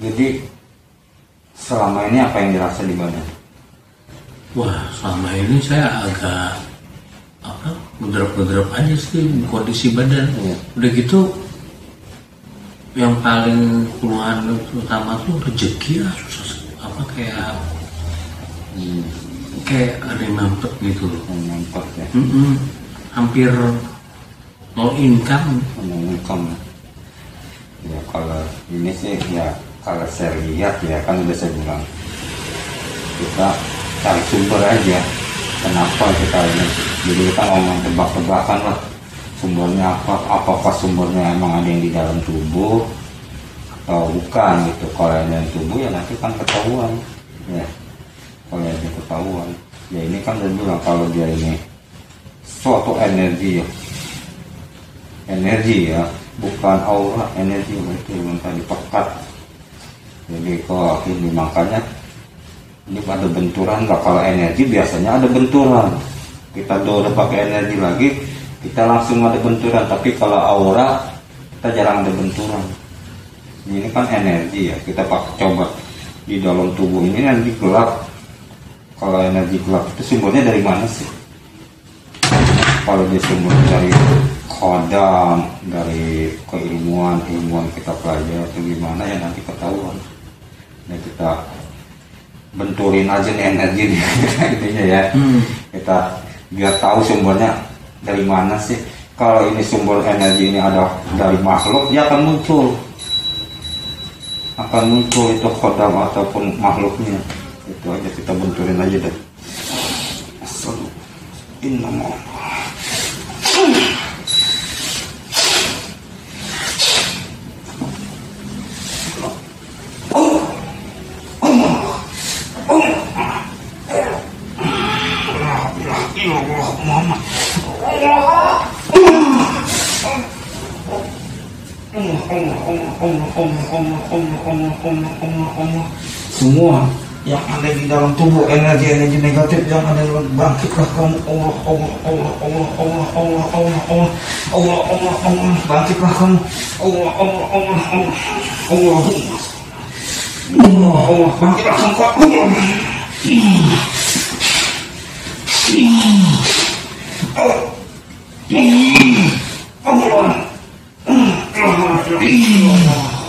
Jadi selama ini apa yang dirasa di badan? Wah, selama ini saya agak berderap-derap aja sih kondisi badan. Ya. Udah gitu yang paling keluhan utama tuh rezeki lah, susah apa kayak kayak ada yang mampet gitu loh. Mampet ya. Hampir no income. No income. Ya kalau ini sih ya. Kalau saya lihat ya kan udah saya bilang, kita cari sumber aja kenapa kita ini. Jadi kita ngomong tebak-tebakan lah sumbernya apa, apakah sumbernya emang ada yang di dalam tubuh atau bukan gitu. Kalau ada yang tubuh ya nanti kan ketahuan ya, kalau ada ketahuan ya ini kan udah bilang kalau dia ini suatu energi ya, bukan aura, energi itu yang tadi pekat. Jadi kok ini makanya ini ada benturan nggak? Kalau energi biasanya ada benturan, kita udah pakai energi lagi kita langsung ada benturan. Tapi kalau aura kita jarang ada benturan. Ini kan energi ya, kita pakai coba di dalam tubuh ini nanti gelap. Kalau energi gelap itu sumbernya dari mana sih? Kalau dia sumber dari Khodam, dari keilmuan kita pelajari itu gimana ya nanti ketahuan. Nah, kita benturin aja nih energi nih, intinya ya. Kita biar tahu sumbernya dari mana sih. Kalau ini sumber energi ini ada dari makhluk, dia akan muncul. Akan muncul itu Khodam ataupun makhluknya. Itu aja kita benturin aja deh. Astagfirullahaladzim. Semua yang ada di dalam tubuh energi negatif yang ada dalam bangkitlah kamu. Allah bangkitlah kamu. Allah bangkitlah kamu.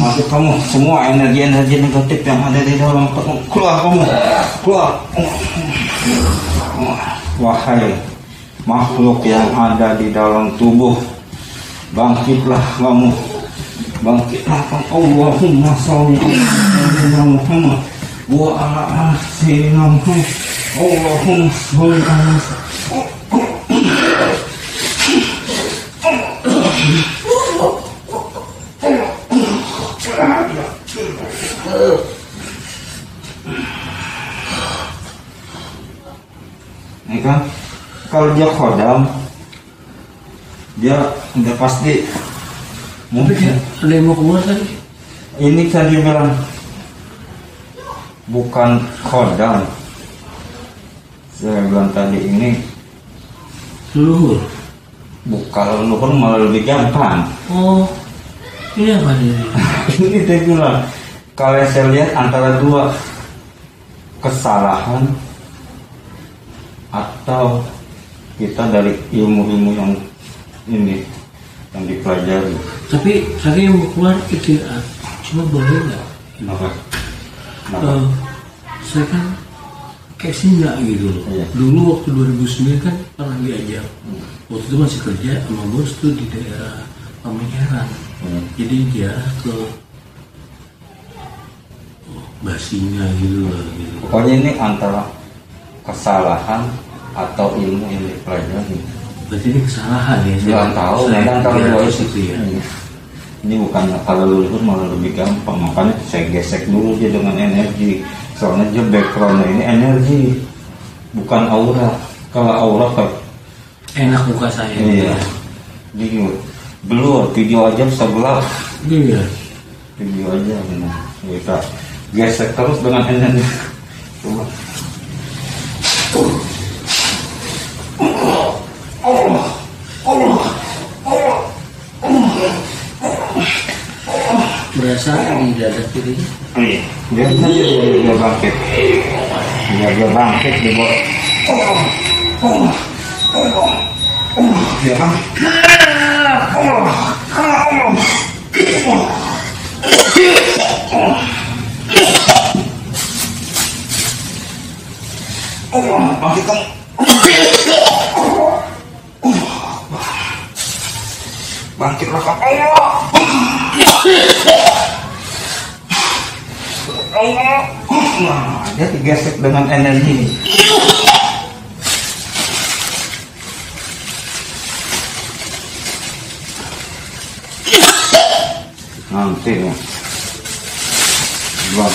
Masuk kamu semua energi negatif yang ada di dalam tubuh, keluar kamu, keluar. Wahai makhluk yang ada di dalam tubuh, bangkitlah kamu. Bangkitlah Allahumma sholli ala Muhammad wa ala ali sayyidina Muhammad. Allahumma sholli ala ini kan kalau dia Khodam dia udah pasti mungkin ada yang mau keluar tadi. Ini tadi bilang bukan Khodam, saya bilang tadi ini luhur. Bukan luhur, malah lebih gampang. Oh, ini apa ini? Ini saya bilang kalau saya lihat antara dua, kesalahan atau kita dari ilmu-ilmu yang ini yang dipelajari. Tapi tadi yang keluar itu cuma boleh nggak? Kenapa? Saya kan kayak singa gitu loh. Iya. Dulu waktu 2009 kan pernah diajak. Waktu itu masih kerja sama bos tuh di daerah Pamijaran. Jadi dia ke basinya gitu. Pokoknya ini antara kesalahan atau ilmu yang dipelajari. Berarti ini kesalahan ya? Jangan tahu, antara dua itu ya. Ini bukan kalau lulus malah lebih gampang, makanya saya gesek dulu dia dengan energi. Soalnya dia backgroundnya ini energi, bukan aura. Kalau aura kayak enak muka saya. Iya. Dia belur, video aja sebelah. Iya. Video aja benar. Kita gesek terus dengan energi. Coba. Berasa di dada kiri. Oh iya. Dia bangkit. Dia bangkit di bawah. Dia kan. Bangkit kan. Bangkit rakam. Nah, dia digesek dengan energi. Nanti ya. Buat.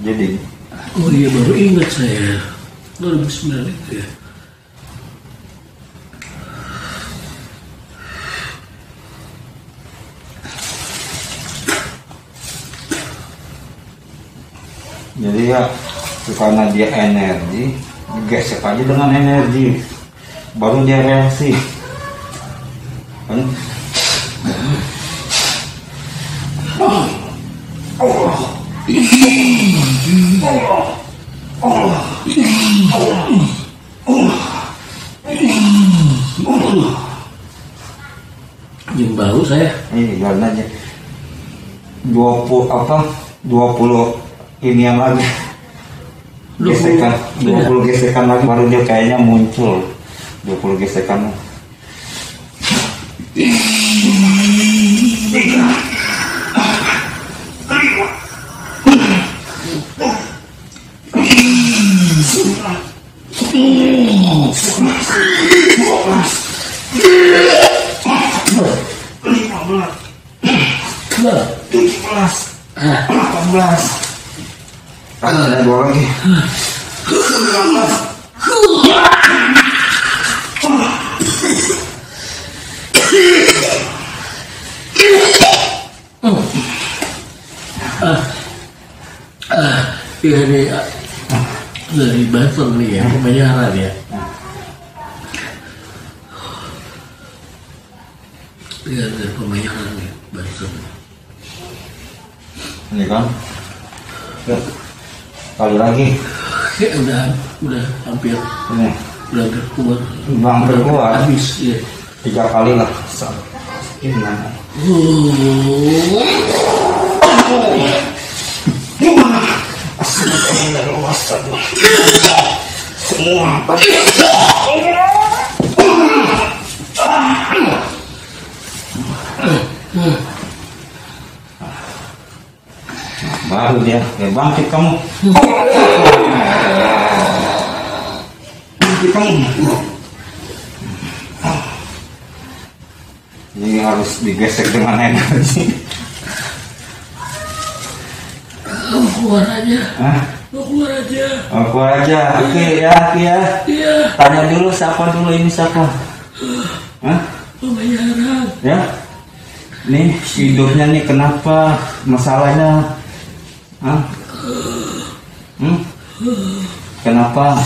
Jadi oh iya, baru ingat saya 2009 itu ya. Jadi ya, karena dia energi, gesek aja dengan energi, baru dia reaksi. Yang bau saya. Iya, jalan aja. 20 ini yang lagi. Gesekan, 20 gesekan lagi baru dia kayaknya muncul. 20 gesekan. Ada dua lagi. Dari Banten nih ya, kebanyakan ya. Dari kebanyakan nih, Banten. Ini kan? Kali lagi. Ya, udah hampir. Ini. Udah berkuat. Bang berkuat. Habis, ya. 3 kali lah. Gimana? Semua baru dia bangkit kamu. Ini harus digesek dengan energi. Keluar aja. Hah? Aku aja, oke ya. Iya. Tanya dulu siapa dulu ini. Hah? Pembayaran. Ya. Nih hidupnya nih kenapa masalahnya? Hah? Kenapa?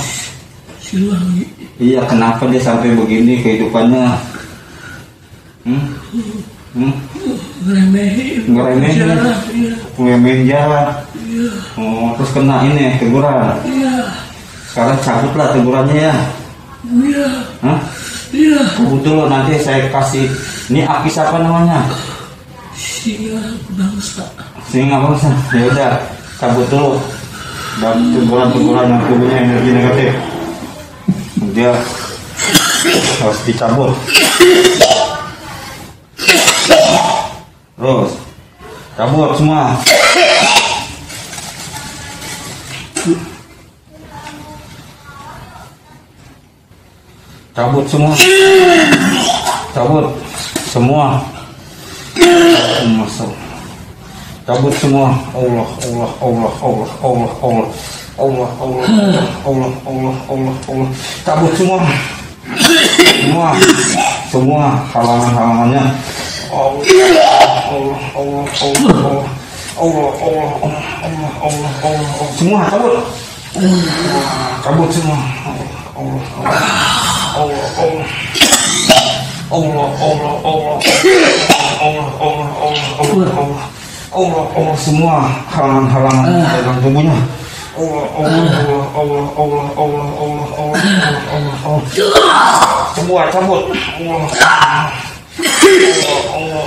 Siluwangi. Iya, kenapa dia sampai begini kehidupannya? Ngeremehin jalan. Iya. Oh, terus kena ini teguran. Iya. Sekarang cabutlah tegurannya ya. Iya. Hah? Iya. Tunggu dulu, nanti saya kasih. Ini akis apa namanya? Singa bangsa. Ya udah, cabut dulu. dan tumpulan-tumpulan yang punya energi negatif dia harus dicabut. Terus cabut semua. Cabut semua. Cabut semua. Masuk. Cabut semua. Allah, Allah, Allah, Allah, Allah, Allah. Allah, Allah, Allah, Allah, Allah, Allah. Cabut semua. Semua. Semua halangan-halangannya. Allah, Allah, Allah, Allah. Allah, Allah, Allah, Allah, Allah. Semua cabut. Cabut semua. Allah, Allah. Allah, Allah, Allah, Allah, Allah, Allah, Allah, Allah, Allah, Allah, Allah, semua halangan-halangan dalam tubuhnya. Allah, Allah, Allah, Allah, Allah, Allah, Allah, Allah, Allah, semua cabut. Allah, Allah,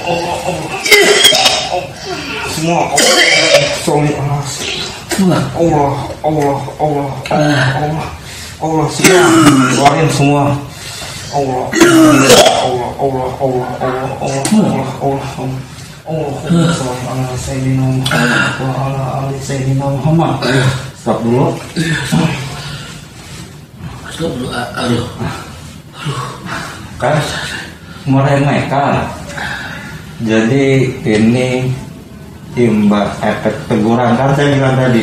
Allah, Allah, semua. Sorry, Allah, Allah, Allah, Allah, Allah. Allah semua, keluarin semua. Allah, Allah, Allah, Allah, Allah, Allah, Allah, Allah, Allah. Allahumma sholli ala sayyidina Muhammad wa ala ali sayyidina Muhammad. Stop dulu. Stop dulu. Aduh. Kan meremehkan. Jadi ini imbas efek teguran kan saya bilang tadi.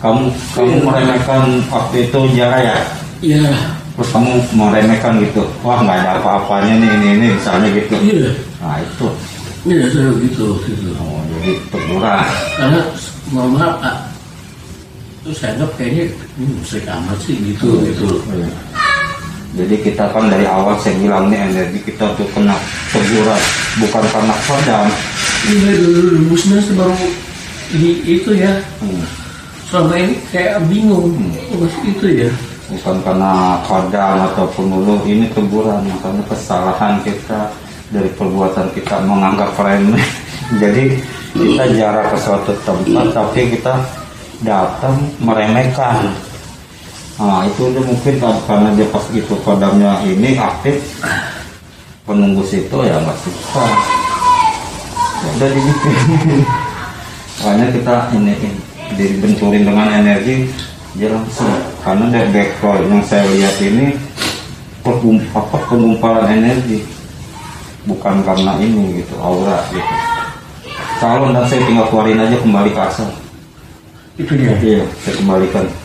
Kamu meremehkan waktu itu Jara ya? Iya. Terus kamu meremehkan gitu, wah nggak ada apa-apanya nih, ini misalnya gitu. Iya. Nah itu. Iya, gitu. Oh, jadi teguran. Karena mohon maaf Pak, terus saya anggap kayaknya ini musik amat sih gitu. Iya. Jadi kita kan dari awal saya bilang nih energi kita tuh kena teguran, bukan karena kodam. Iya dulu sebenarnya baru itu ya. Selama ini kayak bingung, maksud itu ya. Bukan karena kodam atau penulu, ini teguran, makanya kesalahan kita dari perbuatan kita menganggap remeh. Jadi kita jarak ke suatu tempat, tapi kita datang meremehkan. Nah itu udah mungkin karena dia pas gitu kodamnya ini aktif, penunggu situ ya nggak suka. Udah dibikin, makanya kita ini. Dibenturin dengan energi dia langsung, karena dari background yang saya lihat ini pengumpalan energi, bukan karena ini gitu, aura gitu. Kalau nanti saya tinggal keluarin aja kembali ke asal itu dia, saya kembalikan.